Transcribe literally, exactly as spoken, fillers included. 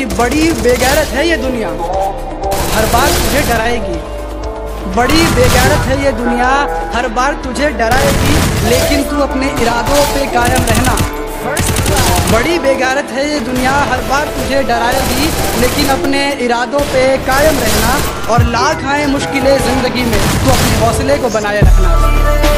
कि बड़ी बेगैरत है ये दुनिया, हर बार तुझे डराएगी। बड़ी बेगैरत है ये दुनिया, हर बार तुझे डराएगी, लेकिन तू अपने इरादों पे कायम रहना। बड़ी बेगैरत है ये दुनिया, हर बार तुझे डराएगी, लेकिन अपने इरादों पे कायम रहना। और लाख आए मुश्किलें ज़िंदगी में, तो अपने हौसले को बनाए रखना।